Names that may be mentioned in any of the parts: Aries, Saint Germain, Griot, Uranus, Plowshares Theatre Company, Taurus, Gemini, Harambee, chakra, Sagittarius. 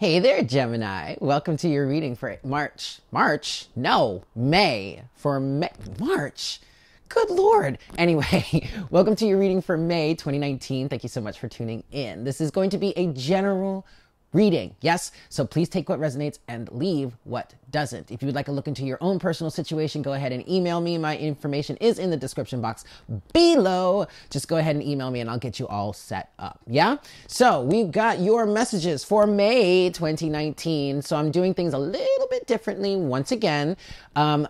Hey there, Gemini. Welcome to your reading for March. Good Lord. Anyway, welcome to your reading for May 2019. Thank you so much for tuning in. This is going to be a general reading. Yes. So please take what resonates and leave what doesn't. If you would like a look into your own personal situation, go ahead and email me. My information is in the description box below. Just go ahead and email me and I'll get you all set up. Yeah. So we've got your messages for May 2019. So I'm doing things a little bit differently. Once again, I'm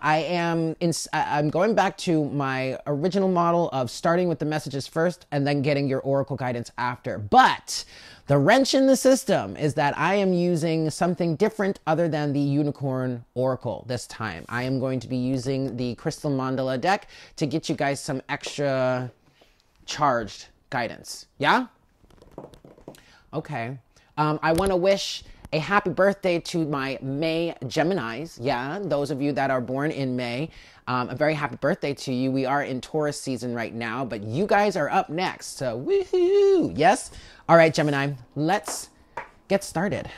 going back to my original model of starting with the messages first and then getting your oracle guidance after. But the wrench in the system is that I am using something different other than the unicorn oracle this time. I am going to be using the crystal mandala deck to get you guys some extra charged guidance. Yeah? Okay. I want to wish a happy birthday to my May Geminis. Yeah, those of you that are born in May, a very happy birthday to you. We are in Taurus season right now, but you guys are up next. So woohoo! Yes? All right, Gemini, let's get started.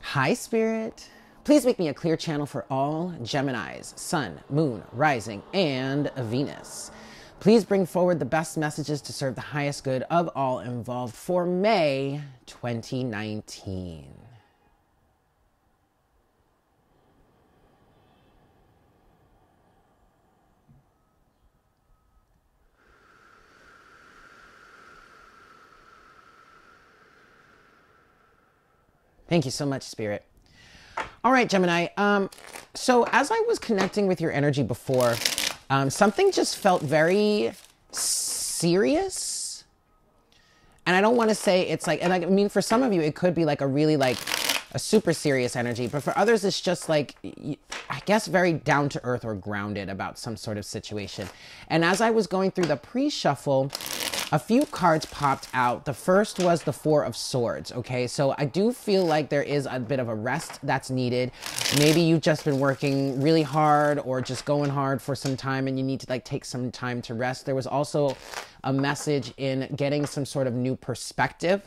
Hi, Spirit. Please make me a clear channel for all Geminis, Sun, Moon, Rising, and Venus. Please bring forward the best messages to serve the highest good of all involved for May 2019. Thank you so much, Spirit. All right, Gemini. So as I was connecting with your energy before, something just felt very serious. And I don't want to say it's like, and I mean, for some of you, it could be like a really like a super serious energy. But for others, it's just like, I guess, very down to earth or grounded about some sort of situation. And as I was going through the pre-shuffle, a few cards popped out. The first was the Four of Swords, okay? So I do feel like there is a bit of a rest that's needed. Maybe you've just been working really hard or just going hard for some time and you need to like take some time to rest. There was also a message in getting some sort of new perspective.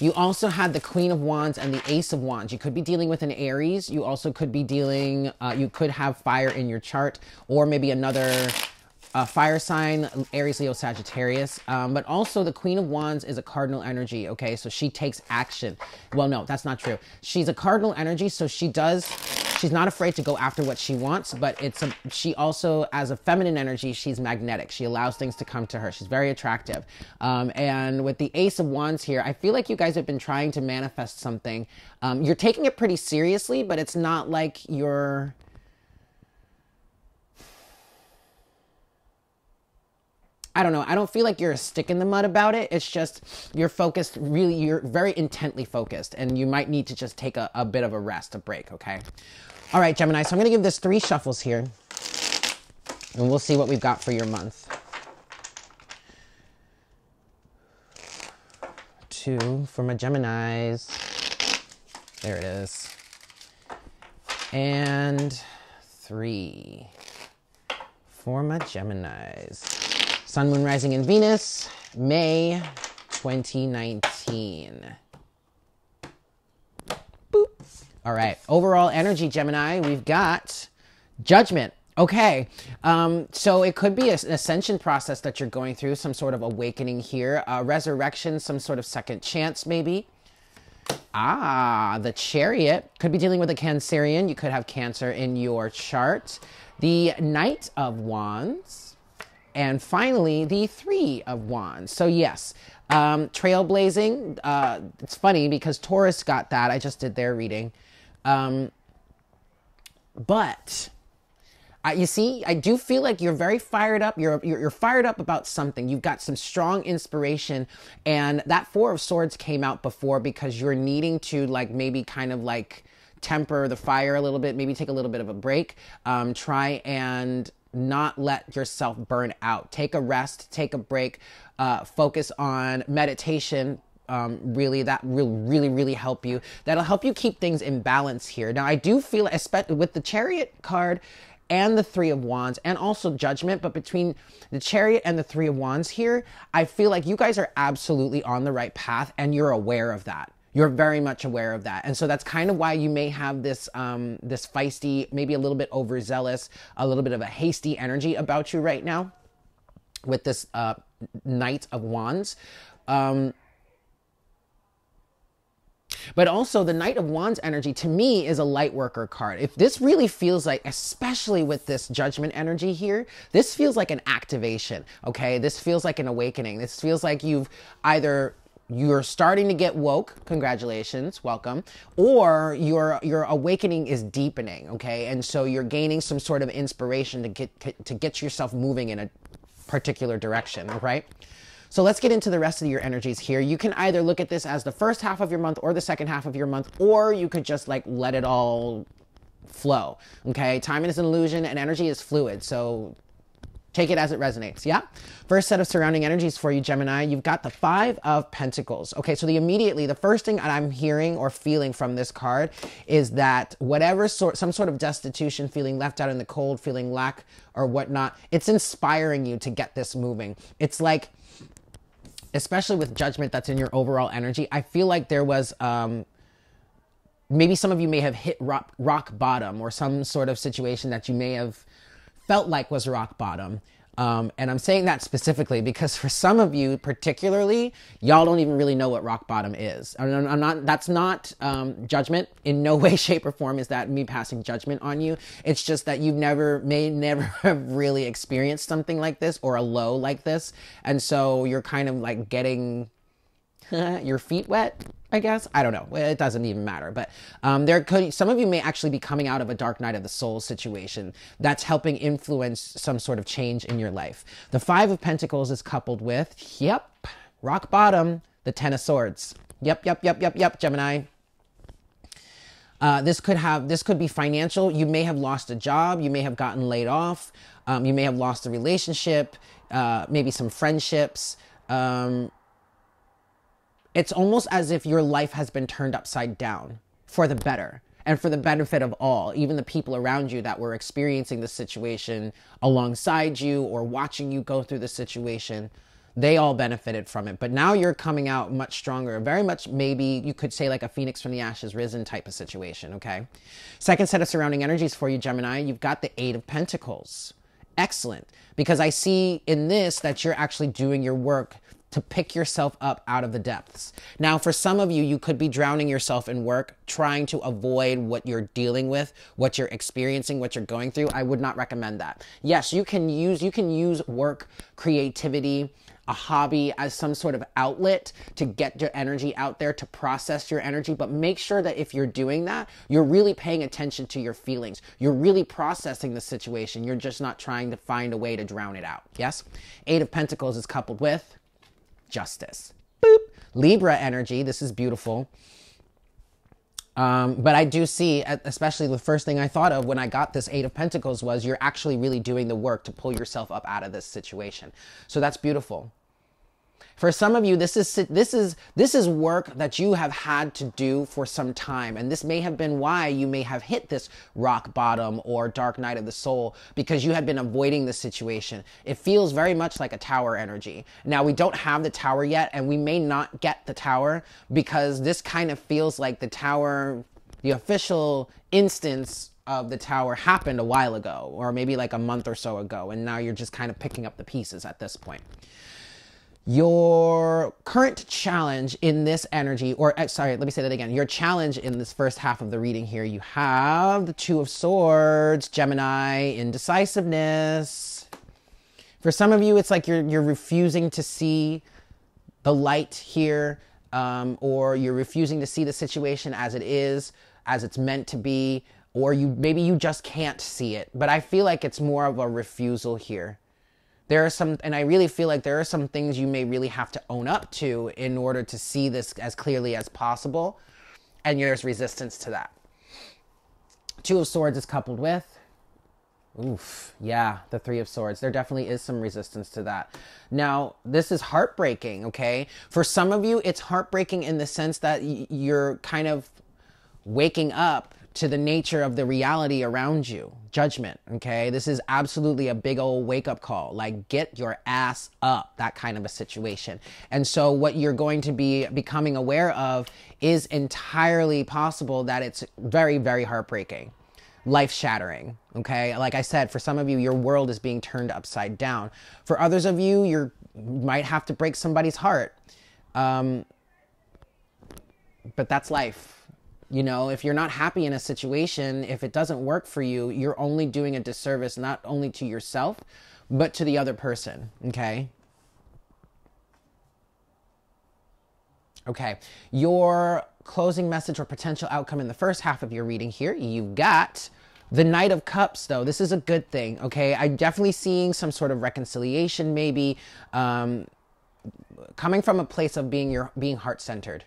You also had the Queen of Wands and the Ace of Wands. You could be dealing with an Aries. You also could be dealing, you could have fire in your chart or maybe another fire sign, Aries, Leo, Sagittarius, but also the Queen of Wands is a cardinal energy, okay? So she takes action. Well, no, that's not true. She's a cardinal energy, so she's not afraid to go after what she wants, but she also, as a feminine energy, she's magnetic. She allows things to come to her. She's very attractive. And with the Ace of Wands here, I feel like you guys have been trying to manifest something. You're taking it pretty seriously, but it's not like you're... I don't know. I don't feel like you're a stick in the mud about it. It's just you're focused, really, you're very intently focused and you might need to just take a bit of a rest, a break, okay? All right, Gemini, so I'm going to give this 3 shuffles here and we'll see what we've got for your month. 2 for my Geminis. There it is. And 3 for my Geminis. Sun, Moon, Rising, and Venus, May 2019. Boop. All right. Overall energy, Gemini, we've got Judgment. Okay. So it could be an ascension process that you're going through, some sort of awakening here, resurrection, some sort of second chance maybe. Ah, the Chariot. Could be dealing with a Cancerian. You could have Cancer in your chart. The Knight of Wands. And finally, the Three of Wands. So yes, trailblazing. It's funny because Taurus got that. I just did their reading. You see, I do feel like you're very fired up. You're fired up about something. You've got some strong inspiration. And that Four of Swords came out before because you're needing to like maybe kind of like temper the fire a little bit, maybe take a little bit of a break, try and not let yourself burn out. Take a rest, take a break, focus on meditation. Really, that will really help you. That'll help you keep things in balance here. Now, I do feel, especially with the Chariot card and the Three of Wands and also Judgment, but between the Chariot and the Three of Wands here, I feel like you guys are absolutely on the right path and you're aware of that. You're very much aware of that. And so that's kind of why you may have this this feisty, maybe a little bit overzealous, a little bit of a hasty energy about you right now with this Knight of Wands. But also the Knight of Wands energy to me is a light worker card. If this really feels like, especially with this Judgment energy here, this feels like an activation, okay? This feels like an awakening. This feels like you've either, you're starting to get woke, congratulations, welcome, or your awakening is deepening, okay? And so you're gaining some sort of inspiration to get yourself moving in a particular direction, all right? So let's get into the rest of your energies here. You can either look at this as the first half of your month or the second half of your month, or you could just like let it all flow, okay? Time is an illusion and energy is fluid, so take it as it resonates, yeah? First set of surrounding energies for you, Gemini. You've got the Five of Pentacles. Okay, so the first thing that I'm hearing or feeling from this card is that some sort of destitution, feeling left out in the cold, feeling lack or whatnot, it's inspiring you to get this moving. It's like, especially with Judgment that's in your overall energy, I feel like there was, maybe some of you may have hit rock bottom or some sort of situation that you may have felt like was rock bottom. And I'm saying that specifically because for some of you particularly, y'all don't even really know what rock bottom is. That's not judgment. In no way, shape, or form is that me passing judgment on you. It's just that you may never have really experienced something like this or a low like this. And so you're kind of like getting your feet wet, I guess. I don't know. It doesn't even matter. But some of you may actually be coming out of a dark night of the soul situation that's helping influence some sort of change in your life. The Five of Pentacles is coupled with, yep, rock bottom, the Ten of Swords. Yep, Gemini. This could be financial. You may have lost a job. You may have gotten laid off. You may have lost a relationship, maybe some friendships. It's almost as if your life has been turned upside down for the better and for the benefit of all, even the people around you that were experiencing the situation alongside you or watching you go through the situation. They all benefited from it, but now you're coming out much stronger, very much maybe you could say like a phoenix from the ashes risen type of situation, okay? Second set of surrounding energies for you, Gemini, you've got the Eight of Pentacles. Excellent, because I see in this that you're actually doing your work to pick yourself up out of the depths. Now, for some of you, you could be drowning yourself in work, trying to avoid what you're dealing with, what you're experiencing, what you're going through. I would not recommend that. Yes, you can use work, creativity, a hobby as some sort of outlet to get your energy out there, to process your energy, but make sure that if you're doing that, you're really paying attention to your feelings. You're really processing the situation. You're just not trying to find a way to drown it out, yes? Eight of Pentacles is coupled with Justice. Boop. Libra energy. This is beautiful. But I do see, especially the first thing I thought of when I got this Eight of Pentacles was you're actually really doing the work to pull yourself up out of this situation. So that's beautiful. For some of you, this is work that you have had to do for some time, and this may have been why you may have hit this rock bottom or dark night of the soul, because you had been avoiding the situation. It feels very much like a Tower energy. Now, we don't have the Tower yet, and we may not get the Tower because this kind of feels like the Tower, the official instance of the Tower happened a while ago, or maybe like a month or so ago, and now you're just kind of picking up the pieces at this point. Your current challenge in this energy, or sorry, let me say that again. Your challenge in this first half of the reading here, you have the Two of Swords, Gemini, indecisiveness. For some of you, it's like you're refusing to see the light here, or you're refusing to see the situation as it is, as it's meant to be, or maybe you just can't see it. But I feel like it's more of a refusal here. And I really feel like there are some things you may really have to own up to in order to see this as clearly as possible. And there's resistance to that. Two of Swords is coupled with, oof, yeah, the Three of Swords. There definitely is some resistance to that. Now, this is heartbreaking, okay? For some of you, it's heartbreaking in the sense that you're kind of waking up to the nature of the reality around you. Judgment, okay? This is absolutely a big old wake-up call. Like, get your ass up, that kind of a situation. And so what you're going to be becoming aware of is entirely possible that it's very, very heartbreaking. Life-shattering, okay? Like I said, for some of you, your world is being turned upside down. For others of you, you might have to break somebody's heart. But that's life. You know, if you're not happy in a situation, if it doesn't work for you, you're only doing a disservice, not only to yourself, but to the other person, okay? Okay, your closing message or potential outcome in the first half of your reading here, you've got the Knight of Cups, though. This is a good thing, okay? I'm definitely seeing some sort of reconciliation, maybe, coming from a place of being heart-centered.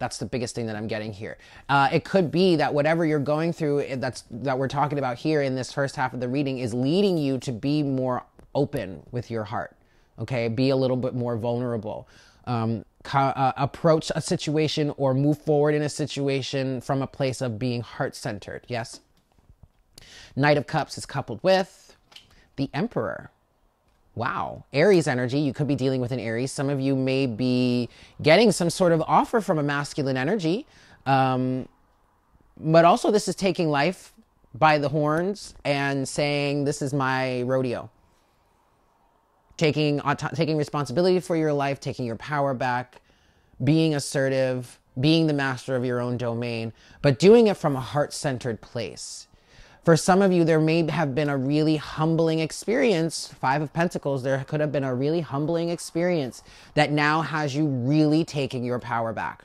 That's the biggest thing that I'm getting here. It could be that whatever you're going through that we're talking about here in this first half of the reading is leading you to be more open with your heart, okay? Be a little bit more vulnerable. Approach a situation or move forward in a situation from a place of being heart-centered, yes? Knight of Cups is coupled with the Emperor. Wow. Aries energy. You could be dealing with an Aries. Some of you may be getting some sort of offer from a masculine energy. But also this is taking life by the horns and saying, this is my rodeo. Taking responsibility for your life, taking your power back, being assertive, being the master of your own domain, but doing it from a heart-centered place. For some of you, there may have been a really humbling experience. Five of Pentacles, there could have been a really humbling experience that now has you really taking your power back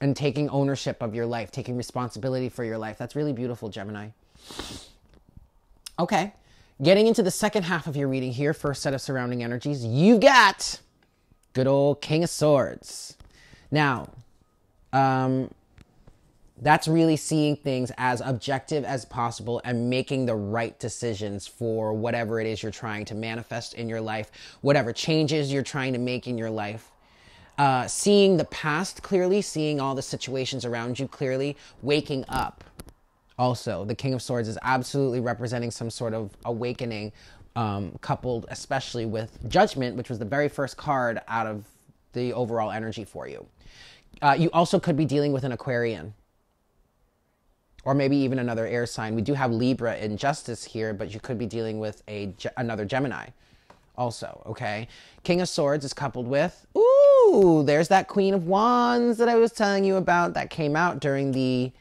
and taking ownership of your life, taking responsibility for your life. That's really beautiful, Gemini. Okay. Getting into the second half of your reading here, first set of surrounding energies, you've got good old King of Swords. Now, that's really seeing things as objective as possible and making the right decisions for whatever it is you're trying to manifest in your life, whatever changes you're trying to make in your life. Seeing the past clearly, seeing all the situations around you clearly, waking up. Also, the King of Swords is absolutely representing some sort of awakening, coupled especially with Judgment, which was the very first card out of the overall energy for you. You also could be dealing with an Aquarian or maybe even another air sign. We do have Libra in Justice here, but you could be dealing with another Gemini also, okay? King of Swords is coupled with, ooh, there's that Queen of Wands that I was telling you about that came out during the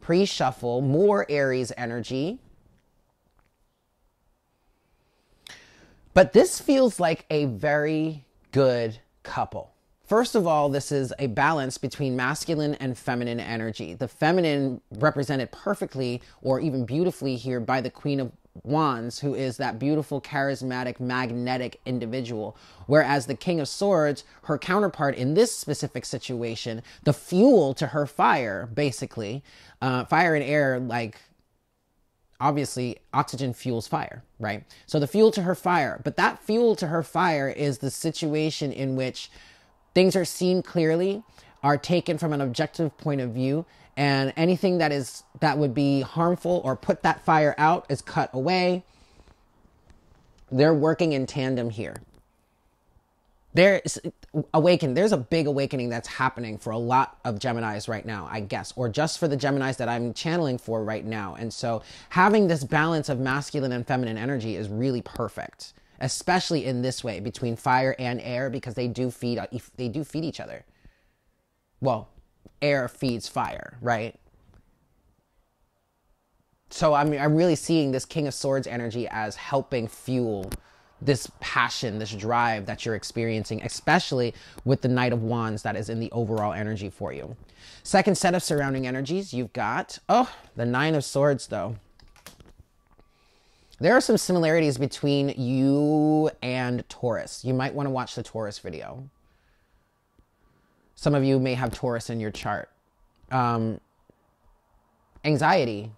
pre-shuffle, more Aries energy. But this feels like a very good couple. First of all, this is a balance between masculine and feminine energy. The feminine represented perfectly or even beautifully here by the Queen of Wands, who is that beautiful, charismatic, magnetic individual. Whereas the King of Swords, her counterpart in this specific situation, the fuel to her fire, basically, fire and air, like, obviously, oxygen fuels fire, right? So the fuel to her fire, but that fuel to her fire is the situation in which things are seen clearly, are taken from an objective point of view, and anything that would be harmful or put that fire out is cut away. They're working in tandem here. There's a big awakening that's happening for a lot of Geminis right now, I guess, or just for the Geminis that I'm channeling for right now. And so having this balance of masculine and feminine energy is really perfect, especially in this way between fire and air, because they do feed each other. Well, air feeds fire, right? So I'm really seeing this King of Swords energy as helping fuel this passion, this drive that you're experiencing, especially with the Knight of Wands that is in the overall energy for you. Second set of surrounding energies, you've got, oh, the Nine of Swords, though. There are some similarities between you and Taurus. You might want to watch the Taurus video. Some of you may have Taurus in your chart. Anxiety.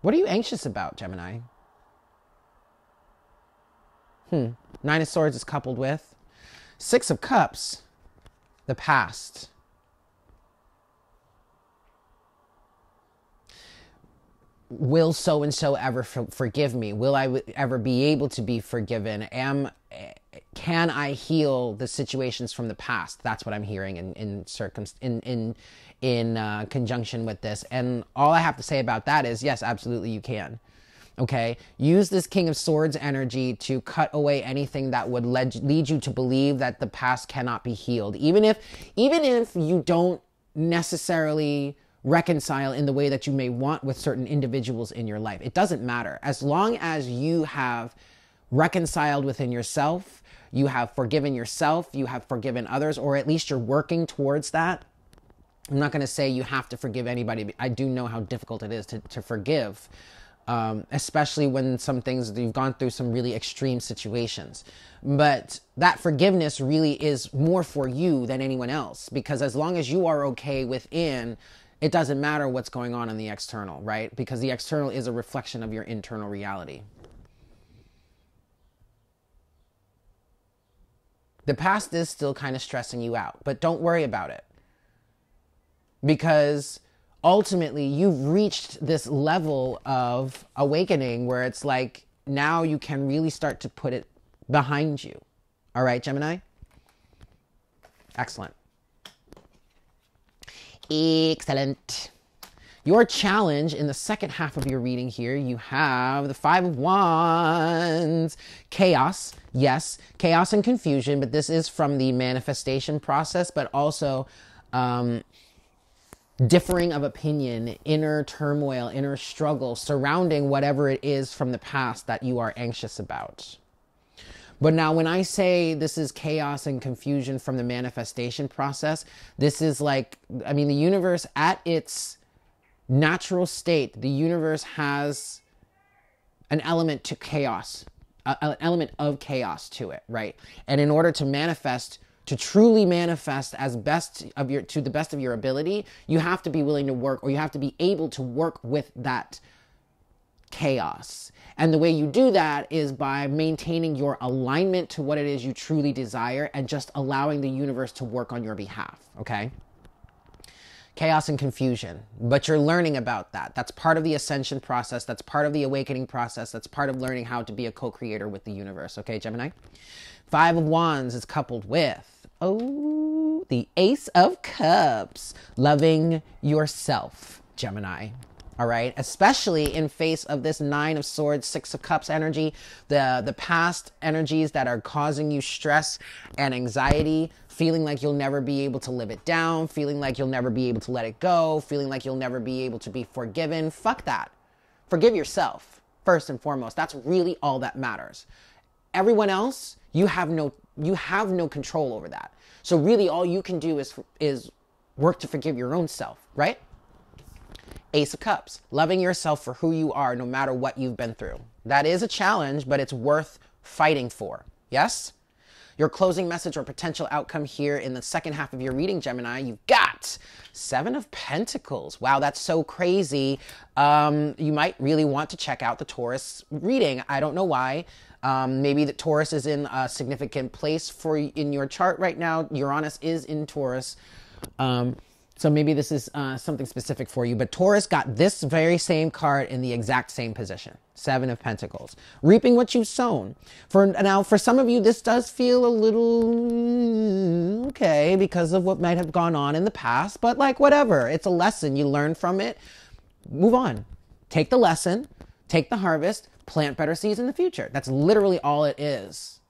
What are you anxious about, Gemini? Nine of Swords is coupled with Six of Cups, the past. will so-and-so ever forgive me? Will I ever be able to be forgiven? Can I heal the situations from the past? That's what I'm hearing in conjunction with this. And all I have to say about that is, yes, absolutely you can. Okay, use this King of Swords energy to cut away anything that would lead you to believe that the past cannot be healed. Even if you don't necessarily reconcile in the way that you may want with certain individuals in your life, it doesn't matter. As long as you have reconciled within yourself, you have forgiven yourself, you have forgiven others, or at least you're working towards that. I'm not going to say you have to forgive anybody. I do know how difficult it is to forgive, especially when some things you've gone through, some really extreme situations. But that forgiveness really is more for you than anyone else, because as long as you are okay within, it doesn't matter what's going on in the external, right? Because the external is a reflection of your internal reality. The past is still kind of stressing you out, but don't worry about it, because ultimately you've reached this level of awakening where it's like, now you can really start to put it behind you. All right, Gemini? Excellent. Excellent. Your challenge in the second half of your reading here, you have the Five of Wands. Chaos, yes, chaos and confusion, but this is from the manifestation process, but also differing of opinion, inner turmoil, inner struggle surrounding whatever it is from the past that you are anxious about. But now when I say this is chaos and confusion from the manifestation process, this is like, I mean, the universe at its natural state, the universe has an element to chaos, an element of chaos to it, right? And in order to manifest, to truly manifest as best of your, to the best of your ability, you have to be willing to work, or you have to be able to work with that chaos. And the way you do that is by maintaining your alignment to what it is you truly desire and just allowing the universe to work on your behalf, okay? Chaos and confusion, but you're learning about that. That's part of the ascension process. That's part of the awakening process. That's part of learning how to be a co-creator with the universe. Okay, Gemini? Five of Wands is coupled with, oh, the Ace of Cups. Loving yourself, Gemini. All right, especially in face of this Nine of Swords, Six of Cups energy, the past energies that are causing you stress and anxiety, feeling like you'll never be able to live it down, feeling like you'll never be able to let it go, feeling like you'll never be able to be forgiven. Fuck that. Forgive yourself, first and foremost. That's really all that matters. Everyone else, you have no control over that. So really all you can do is work to forgive your own self, right? Ace of Cups, loving yourself for who you are, no matter what you've been through. That is a challenge, but it's worth fighting for. Yes? Your closing message or potential outcome here in the second half of your reading, Gemini, you've got Seven of Pentacles. Wow, that's so crazy. You might really want to check out the Taurus reading. I don't know why. Maybe the Taurus is in a significant place in your chart right now. Uranus is in Taurus. So maybe this is something specific for you, but Taurus got this very same card in the exact same position. Seven of Pentacles. Reaping what you've sown. For some of you, this does feel a little okay because of what might have gone on in the past, but like whatever, it's a lesson. You learn from it, move on. Take the lesson, take the harvest, plant better seeds in the future. That's literally all it is.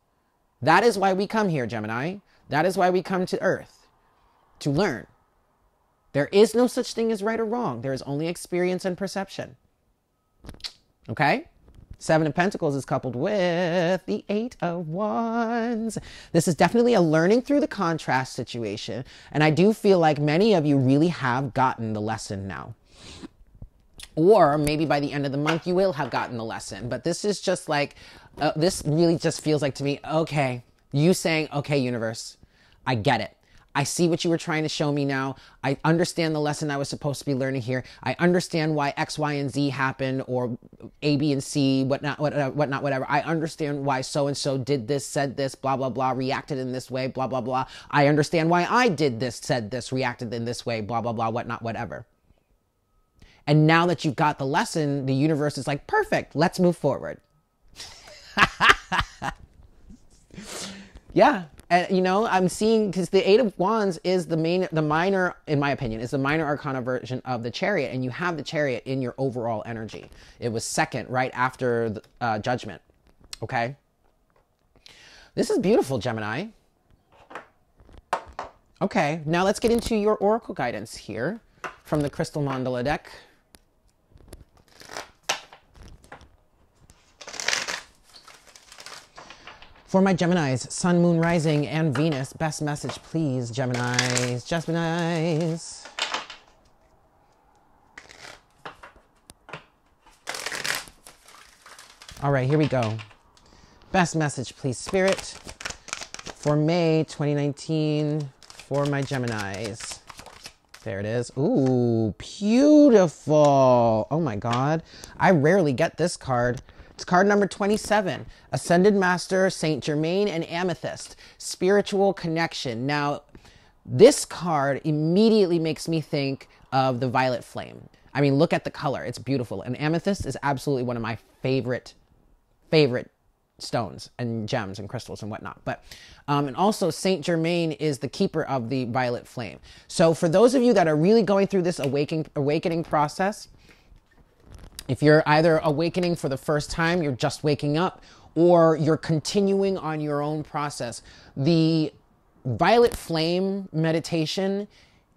That is why we come here, Gemini. That is why we come to Earth, to learn. There is no such thing as right or wrong. There is only experience and perception. Okay? Seven of Pentacles is coupled with the Eight of Wands. This is definitely a learning through the contrast situation. And I do feel like many of you really have gotten the lesson now. Or maybe by the end of the month, you will have gotten the lesson. But this is just like, this really just feels like to me, okay, you saying, okay, universe, I get it. I see what you were trying to show me now. I understand the lesson I was supposed to be learning here. I understand why X, Y, and Z happened, or A, B, and C, whatnot, whatever. I understand why so-and-so did this, said this, blah, blah, blah, reacted in this way, blah, blah, blah. I understand why I did this, said this, reacted in this way, blah, blah, blah, whatnot, whatever. And now that you got the lesson, the universe is like, perfect, let's move forward. Yeah. And, you know, I'm seeing, because the Eight of Wands is the minor, in my opinion, is the minor arcana version of the Chariot. And you have the Chariot in your overall energy. It was second, right after the, Judgment. Okay. This is beautiful, Gemini. Okay. Now let's get into your oracle guidance here from the Crystal Mandala deck. For my Geminis, Sun, Moon, Rising, and Venus, best message, please, Geminis, Geminis. All right, here we go. Best message, please, Spirit, for May 2019, for my Geminis. There it is. Ooh, beautiful. Oh my God. I rarely get this card. It's card number 27, Ascended Master, Saint Germain, and Amethyst, spiritual connection. Now, this card immediately makes me think of the Violet Flame. I mean, look at the color. It's beautiful. And amethyst is absolutely one of my favorite stones and gems and crystals and whatnot. But, and also Saint Germain is the keeper of the Violet Flame. So for those of you that are really going through this awakening process, if you're either awakening for the first time, you're just waking up, or you're continuing on your own process, the Violet Flame meditation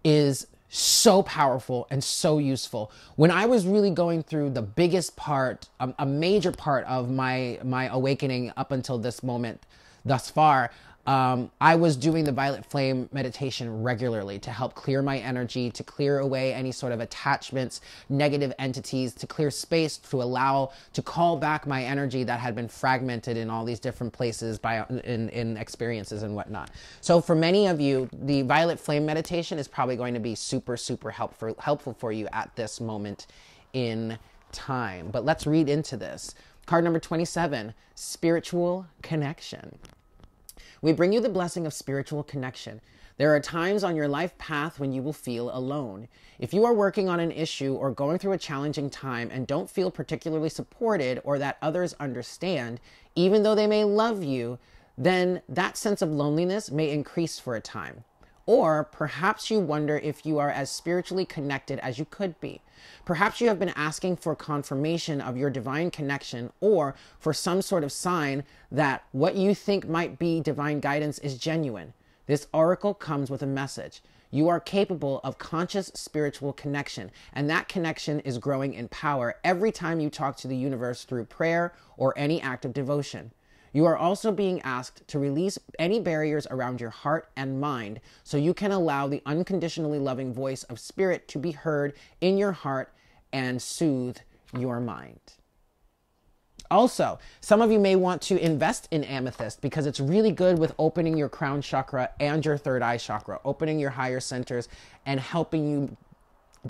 is so powerful and so useful. When I was really going through the biggest part, a major part of my awakening up until this moment thus far, I was doing the Violet Flame meditation regularly to help clear my energy, to clear away any sort of attachments, negative entities, to clear space, to allow, to call back my energy that had been fragmented in all these different places by, in experiences and whatnot. So for many of you, the Violet Flame meditation is probably going to be super, super helpful for you at this moment in time. But let's read into this. Card number 27, spiritual connection. We bring you the blessing of spiritual connection. There are times on your life path when you will feel alone. If you are working on an issue or going through a challenging time and don't feel particularly supported or that others understand, even though they may love you, then that sense of loneliness may increase for a time. Or perhaps you wonder if you are as spiritually connected as you could be. Perhaps you have been asking for confirmation of your divine connection or for some sort of sign that what you think might be divine guidance is genuine. This oracle comes with a message. You are capable of conscious spiritual connection, and that connection is growing in power every time you talk to the universe through prayer or any act of devotion. You are also being asked to release any barriers around your heart and mind so you can allow the unconditionally loving voice of Spirit to be heard in your heart and soothe your mind. Also, some of you may want to invest in amethyst because it's really good with opening your crown chakra and your third eye chakra, opening your higher centers and helping you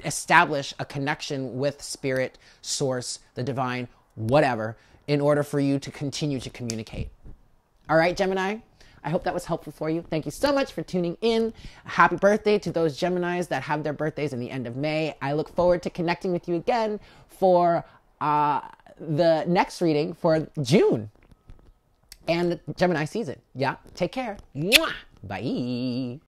establish a connection with Spirit, Source, the Divine, whatever, in order for you to continue to communicate. All right, Gemini, I hope that was helpful for you. Thank you so much for tuning in. Happy birthday to those Geminis that have their birthdays in the end of May. I look forward to connecting with you again for the next reading for June and Gemini season. Yeah, take care. Mwah! Bye.